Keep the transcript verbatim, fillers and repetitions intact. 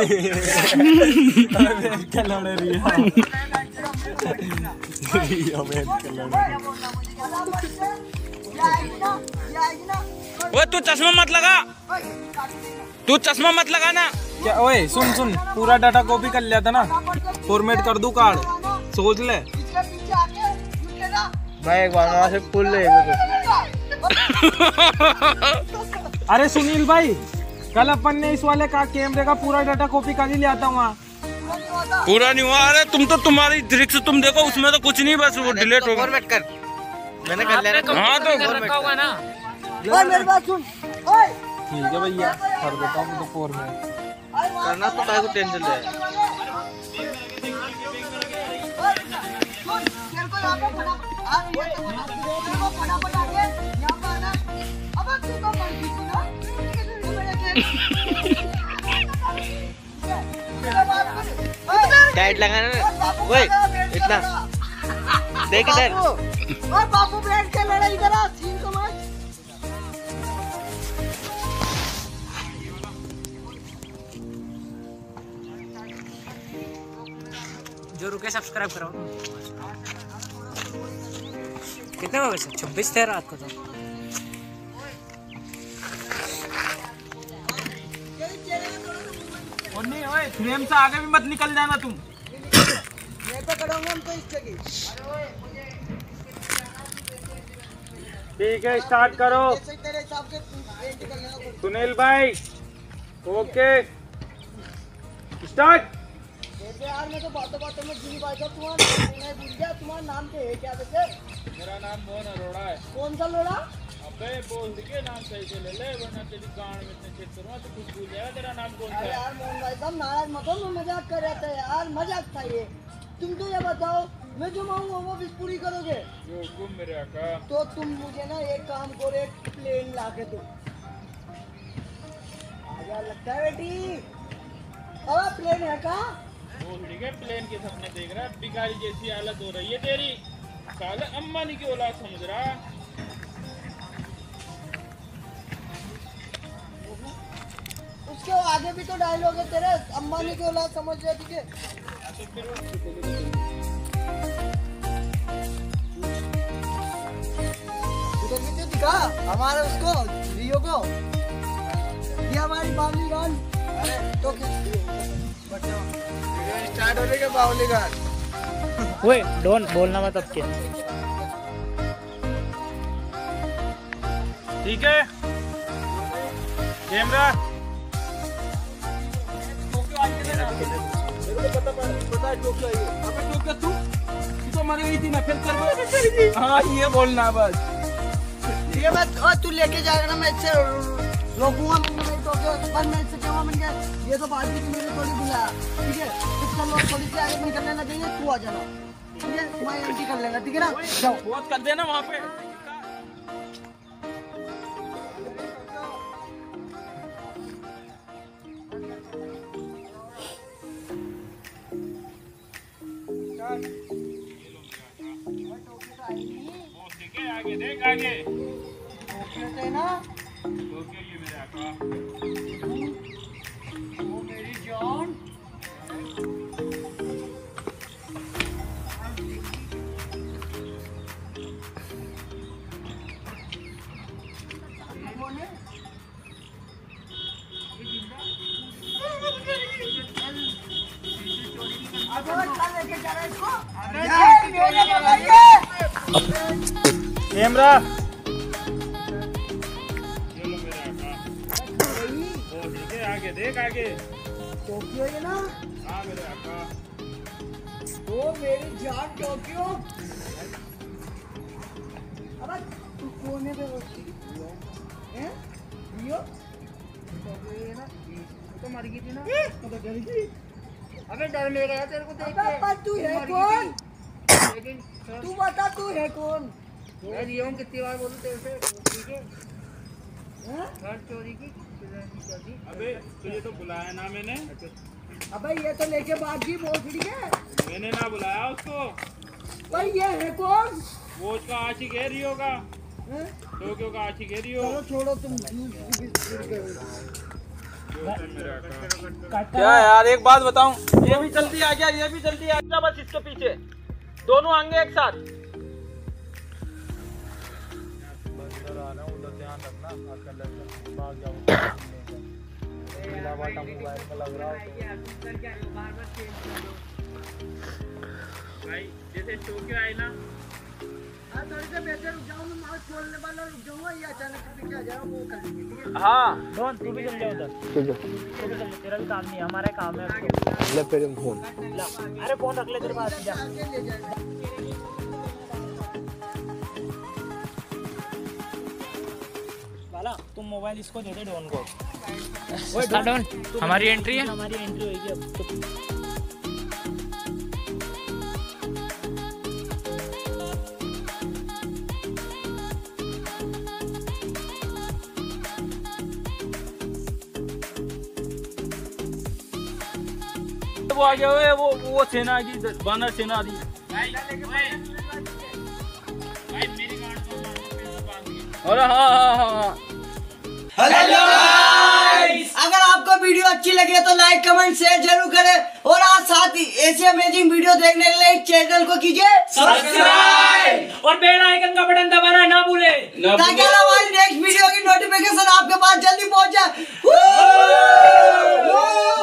ओए तू चश्मा मत लगा, तू चश्मा मत लगा ना। क्या ओए सुन सुन, पूरा डाटा कॉपी कर लिया था ना, फॉर्मेट कर दूं कार्ड, सोच ले। मैं एक बार वहाँ से पुल ले। अरे सुनील भाई, कल अपन ने इस वाले का कैमरे का पूरा डाटा कॉपी कर ही लिया था वहाँ। पूरा नहीं हुआ। अरे तुम तो तुम्हारी ट्रिक से तुम देखो, उसमें तो कुछ नहीं, बस वो डिलीट हो गया। मैंने कर लिया। हाँ तो रखा होगा ना। ओए मेरी बात सुन। ओए ठीक है भैया, कर देता हूँ तो फोर में करना, तो भाई को टेंशन ले। डाइट लगाना ओए इतना देख इधर। और बापू ब्लेड से लड़ा इधर आ, सीन को मार। जो रुके सब्सक्राइब करो। कितने बजे से? छब्बीस थे रात को तो। और नहीं ओए, फ्रेम से आगे भी मत निकल जाना तुम। मैं तो करूंगा हम तो इस जगह। ठीक है स्टार्ट करो सुनील भाई। Okay start. यार मैं तो बातों बातों में भूल गया, तुम्हारा भूल गया तुम्हारा नाम क्या है? क्या बेटे? मेरा नाम मोहन अरोड़ा है। कौन सा लोड़ा? अबे बोल के नाम सही से ले ले, वरना तेरी गांड में इतने छेद करूंगा तो कुछ भूल जाएगा। तेरा नाम कौन सा है? यार मोहन भाई साहब नाराज मत हो, मैं मजाक कर रहा था यार, मजाक था ये। तुम तो ये बताओ मैं जो मांगूंगा वो भी पूरी करोगे? जो हुक्म मेरे आका। तो तुम मुझे ना एक काम करो, एक प्लेन ला के दो। यार लगता है बेटी अब प्लेन है का प्लेन के सपने देख रहा है, भिखारी जैसी हालत हो रही है तेरी। साले अम्बानी की औलाद समझ रहा। उसके आगे भी तो डायलॉग है तेरे, अम्बानी की औलाद समझ रहा। ठीक है तो दिखा हमारे उसको रियो को, ये हमारी बावली गान। अरे तो बच्चा स्टार्ट हो रही है बाहुली गान। ओए डोन बोलना मत अब के। ठीक है कैमरा टोक्यो आई है ना, मेरे को पता पता है टोक्यो आई है। अबे टोक्यो तू तू तो मर गई थी ना, फिर कर। हाँ ये बोलना बस, ये बात। और तू लेके जाएगा ना मैं इससे रोकूंगा, मैं टोक्यो पर मैं इससे कहूंगा मैंने ये तो बात की मेरे थोड़ी बुलाया। ठीक है थोड़ी सी आगे में करने लगेंगे, तू आ जाना ठीक है, मैं एंट्री कर लेगा। ठीक है ना, जाओ बहुत कर देना वहाँ पे। आगे देख आगे ओके ना, ओके ये मेरा आका, वो मेरी जान। कैमरा आगे देख आगे टोक्यो है ना। हाँ मेरे आका, वो मेरी जान टोक्यो। अब तू कोने पे हैं रियो टोक्यो है ना, तो मर गई थी ना, तो डर गई। अबे डर ले रहा तेरे को देख के। अबे तू है कौन? तू बता तू है कौन? मैं रियो हूँ, कितनी बार बोलूँ तेरे से? ठीक है घर चोरी की। अबे तुझे तो बुलाया ना मैंने। अबे ये तो लेके बात की मोसड़ी है, मैंने ना बुलाया उसको। भाई ये है कौन? वो उसका आशिक है रियो का, टोक्यो का आशिक है रियो। छोड़ो तुम क्या यार एक बात बताऊं, ये भी जल्दी आ गया ये भी जल्दी आ गया, बस इसके पीछे दोनों आएंगे एक साथ। भाई जैसे चौके आए ना हाँ दोन तू भी चल जाओ उधर, तेरा भी काम नहीं है हमारा काम है। ले फिर फोन, अरे फोन रख ले तेरे पास, जा वाला तुम मोबाइल इसको दे दे डॉन को। ओए डॉन हमारी एंट्री है, हमारी एंट्री होगी अब। वो आ गया वो वो सेना आ गई, बानर सेना आ गई। अरे हाँ हाँ हाँ। हेलो गाइस, अगर आपको वीडियो अच्छी लगे तो लाइक कमेंट शेयर जरूर करें, और आप साथ ही ऐसी अमेजिंग वीडियो देखने के लिए चैनल को कीजिए सब्सक्राइब और बेल आइकन का बटन दबाना ना भूले, ताकि हमारी नेक्स्ट वीडियो की नोटिफिकेशन आपके पास जल्दी पहुंच जाए।